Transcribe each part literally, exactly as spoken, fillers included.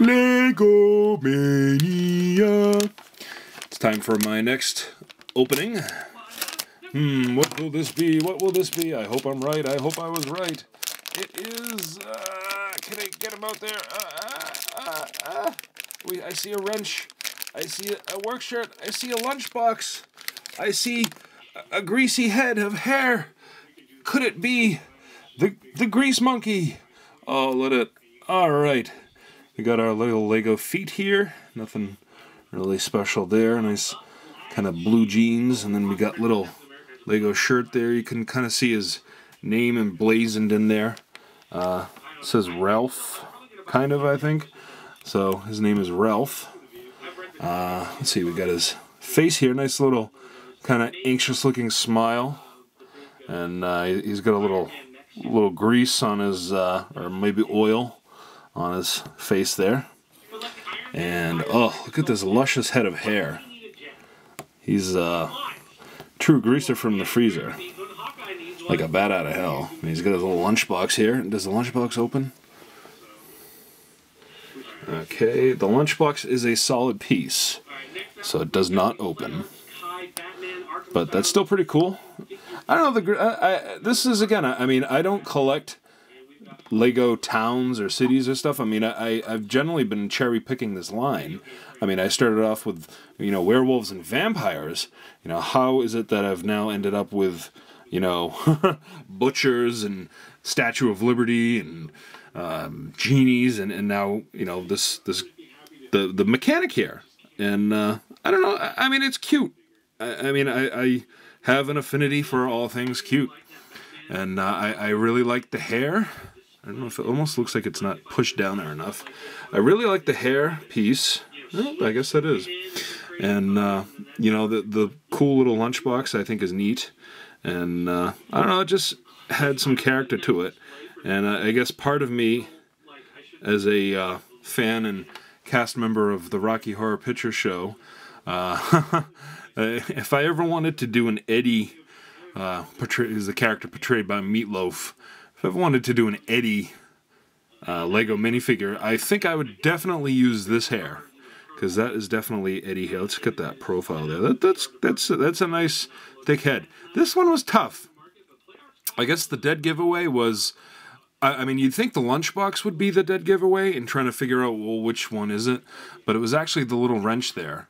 Lego Mania. It's time for my next opening. Hmm, what will this be? What will this be? I hope I'm right. I hope I was right. It is, uh, can I get him out there? Uh, uh, uh, uh. Wait, I see a wrench. I see a work shirt. I see a lunchbox. I see a, a greasy head of hair. Could it be the the grease monkey? Oh, let it. All right. We got our little Lego feet here. Nothing really special there. Nice kind of blue jeans. And then we got little Lego shirt there. You can kind of see his name emblazoned in there. Uh, it says Ralph, kind of, I think. So his name is Ralph. Uh, let's see, we got his face here. Nice little kind of anxious looking smile. And uh, he's got a little little grease on his, uh, or maybe oil on his face there. And oh, look at this luscious head of hair. He's a true greaser from the freezer. Like a bat out of hell. And he's got his little lunchbox here. Does the lunchbox open? Okay, the lunchbox is a solid piece, so it does not open. But that's still pretty cool. I don't know the. I, I, this is again. I, I mean, I don't collect Lego towns or cities or stuff. I mean, I I've generally been cherry picking this line. I mean, I started off with you know werewolves and vampires. You know, how is it that I've now ended up with you know butchers and Statue of Liberty and um, genies and and now you know this this the the mechanic here. And uh, I don't know. I, I mean, it's cute. I, I mean, I. I have an affinity for all things cute. And uh, I, I really like the hair. I don't know if it almost looks like it's not pushed down there enough. I really like the hair piece. Well, I guess that is. And, uh, you know, the, the cool little lunchbox I think is neat. And, uh, I don't know, it just had some character to it. And uh, I guess part of me, as a uh, fan and cast member of the Rocky Horror Picture Show, uh, Uh, if I ever wanted to do an Eddie, uh, is the character portrayed by Meatloaf, if I ever wanted to do an Eddie uh, Lego minifigure, I think I would definitely use this hair, because that is definitely Eddie hair. Let's get that profile there. That, that's that's that's a nice thick head. This one was tough. I guess the dead giveaway was, I, I mean, you'd think the lunchbox would be the dead giveaway, and trying to figure out well which one is it, but it was actually the little wrench there.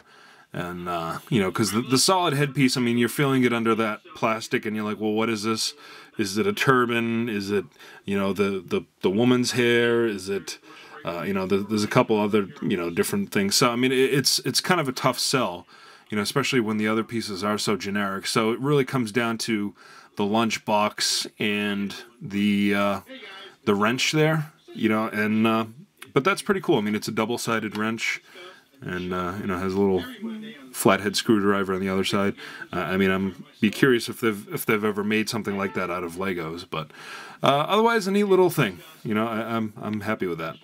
And, uh, you know, because the, the solid headpiece, I mean, you're feeling it under that plastic and you're like, well, what is this? Is it a turban? Is it, you know, the, the, the woman's hair? Is it, uh, you know, the, there's a couple other, you know, different things. So, I mean, it, it's it's kind of a tough sell, you know, especially when the other pieces are so generic. So it really comes down to the lunchbox and the, uh, the wrench there, you know, and, uh, but that's pretty cool. I mean, it's a double-sided wrench. And, uh, you know, has a little flathead screwdriver on the other side. Uh, I mean, I'm be curious if they've, if they've ever made something like that out of Legos. But uh, otherwise, a neat little thing. You know, I, I'm, I'm happy with that.